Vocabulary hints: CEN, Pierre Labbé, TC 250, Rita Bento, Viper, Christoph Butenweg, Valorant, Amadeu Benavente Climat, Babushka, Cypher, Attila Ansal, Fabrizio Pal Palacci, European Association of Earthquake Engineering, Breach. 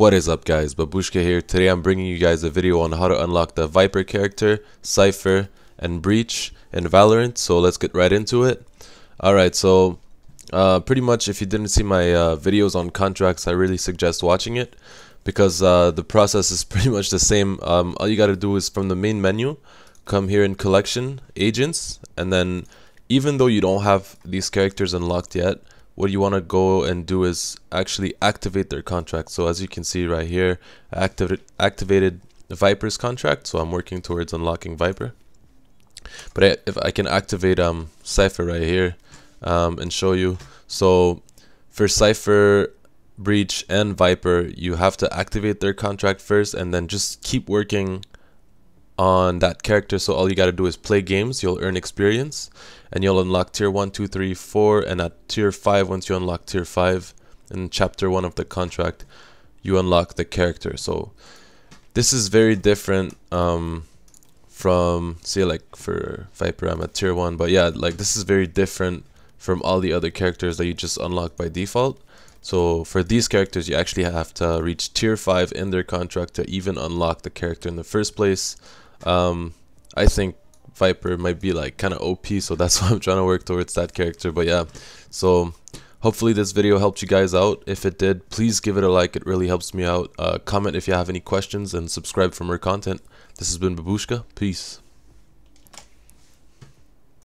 What is up, guys? Babushka here. Today I'm bringing you guys a video on how to unlock the Viper character, Cypher, and Breach in Valorant. So let's get right into it. Alright, so pretty much if you didn't see my videos on contracts, I really suggest watching it because the process is pretty much the same. All you gotta do is from the main menu, come here in Collection, Agents, and then even though you don't have these characters unlocked yet, what you want to go and do is actually activate their contract. So as you can see right here, I activated the Viper's contract, so I'm working towards unlocking Viper. But if I can activate Cypher right here and show you. So for Cypher, Breach, and Viper, you have to activate their contract first and then just keep working on that character. So all you got to do is play games, you'll earn experience, and you'll unlock tier 1, 2, 3, 4, and at tier 5, once you unlock tier 5 in chapter 1 of the contract, you unlock the character. So this is very different from, say, like for Viper, I'm at tier 1, but yeah, like this is very different from all the other characters that you just unlock by default. So for these characters, you actually have to reach tier 5 in their contract to even unlock the character in the first place. I think Viper might be like kind of OP, so that's why I'm trying to work towards that character. But yeah, so hopefully this video helped you guys out. If it did, please give it a like, it really helps me out. Comment if you have any questions, and subscribe for more content. This has been Babushka. Peace.